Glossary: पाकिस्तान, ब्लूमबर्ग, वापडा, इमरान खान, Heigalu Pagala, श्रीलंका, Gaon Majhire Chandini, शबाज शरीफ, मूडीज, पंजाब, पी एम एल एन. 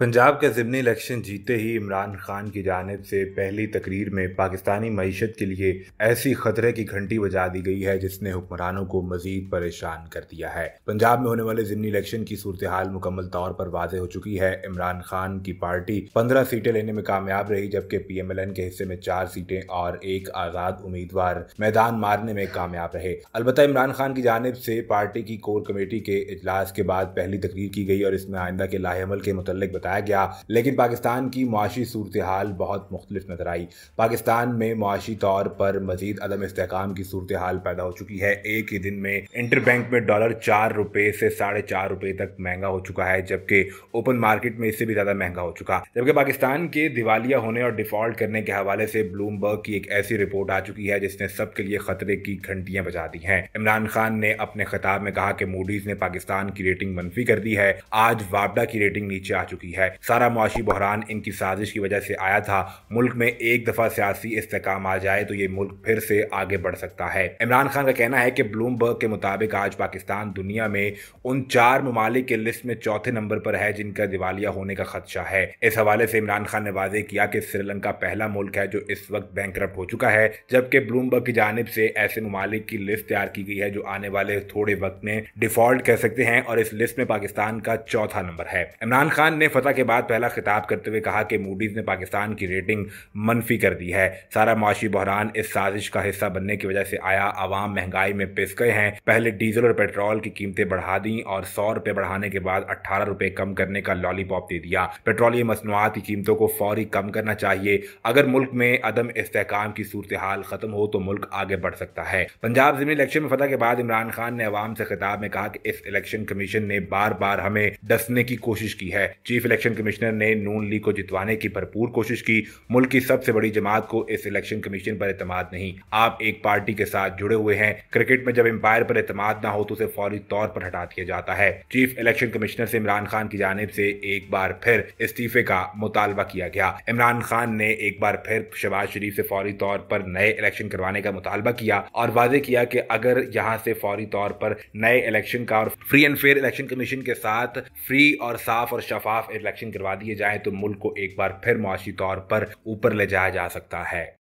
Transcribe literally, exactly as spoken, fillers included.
पंजाब के ज़िमनी इलेक्शन जीते ही इमरान खान की जानिब से पहली तकरीर में पाकिस्तानी मईशत के लिए ऐसी खतरे की घंटी बजा दी गई है जिसने हुक्मरानों को मजीद परेशान कर दिया है। पंजाब में होने वाले ज़िमनी इलेक्शन की सूरत हाल मुकम्मल तौर पर वाज़ेह हो चुकी है। इमरान खान की पार्टी पंद्रह सीटें लेने में कामयाब रही, जबकि पी एम एल एन के हिस्से में चार सीटें और एक आज़ाद उम्मीदवार मैदान मारने में कामयाब रहे। अलबत्ता इमरान खान की जानिब से पार्टी की कोर कमेटी के इजलास के बाद पहली तकरीर की गई और इसमें आइंदा के लाहेअमल के मुतल्लिक बताया गया, लेकिन पाकिस्तान की मुआशी सूरत हाल बहुत मुख्तलिफ नजर आई। पाकिस्तान में मुआशी तौर पर मजीद अदम इस्तेहकाम की सूरत हाल पैदा हो चुकी है। एक ही दिन में इंटरबैंक में डॉलर चार रुपये से साढ़े चार रुपये तक महंगा हो चुका है, जबकि ओपन मार्केट में इससे भी ज्यादा महंगा हो चुका। जबकि पाकिस्तान के दिवालिया होने और डिफॉल्ट करने के हवाले से ब्लूमबर्ग की एक ऐसी रिपोर्ट आ चुकी है जिसने सबके लिए खतरे की घंटियां बजा दी हैं। इमरान खान ने अपने खिताब में कहा कि मूडीज ने पाकिस्तान की रेटिंग मनफी कर दी है। आज वापडा की रेटिंग नीचे आ चुकी है। सारा मुआशी बहरान इनकी साजिश की वजह से आया था। मुल्क में एक दफा सियासी इस्तेहकाम आ जाए तो ये मुल्क फिर से आगे बढ़ सकता है। इमरान खान का कहना है कि ब्लूमबर्ग के मुताबिक आज पाकिस्तान दुनिया में उन चार ममालिक के लिस्ट में चौथे नंबर पर है जिनका दिवालिया होने का खदशा है। इस हवाले से इमरान खान ने वाजे किया कि श्रीलंका पहला मुल्क है जो इस वक्त बैंकरप्ट हो चुका है, जबकि ब्लूमबर्ग की जानिब से ऐसे ममालिक की लिस्ट तैयार की गई है जो आने वाले थोड़े वक्त में डिफॉल्ट कर सकते हैं और इस लिस्ट में पाकिस्तान का चौथा नंबर है। इमरान खान ने फतह के बाद पहला खिताब करते हुए कहा कि मूडीज ने पाकिस्तान की रेटिंग मनफी कर दी है। सारा मुआशी बहरान इस साजिश का हिस्सा बनने की वजह से आया। आवाम महंगाई में पिस गए हैं। पहले डीजल और पेट्रोल की कीमतें बढ़ा दी और सौ रुपये बढ़ाने के बाद अट्ठारह रुपये कम करने का लॉलीपॉप दे दिया। पेट्रोलियम मसनूआत की कीमतों को फौरी कम करना चाहिए। अगर मुल्क में अदम इस्तेहकाम की सूरत हाल खत्म हो तो मुल्क आगे बढ़ सकता है। पंजाब ज़िमनी इलेक्शन में फतह के बाद इमरान खान ने आवाम से खिताब में कहा कि इस इलेक्शन कमीशन ने बार बार हमें डसने की कोशिश की है। चीफ इलेक्शन कमिश्नर ने नून लीग को जितवाने की भरपूर कोशिश की। मुल्क की सबसे बड़ी जमात को इस इलेक्शन कमीशन पर एतमाद नहीं। आप एक पार्टी के साथ जुड़े हुए हैं। क्रिकेट में जब एम्पायर पर एतमाद ना हो तो उसे फौरी तौर पर हटा दिया जाता है। चीफ इलेक्शन कमिश्नर से इमरान खान की जानिब से एक बार फिर इस्तीफे का मुतालबा किया गया। इमरान खान ने एक बार फिर शबाज शरीफ से फौरी तौर पर नए इलेक्शन करवाने का मुतालबा किया और वादे किया कि अगर यहाँ से फौरी तौर पर नए इलेक्शन का और free and fair election commission के साथ फ्री और साफ और शफाफ इलेक्शन करवा दिए जाए तो मुल्क को एक बार फिर मुआशी तौर पर ऊपर ले जाया जा सकता है।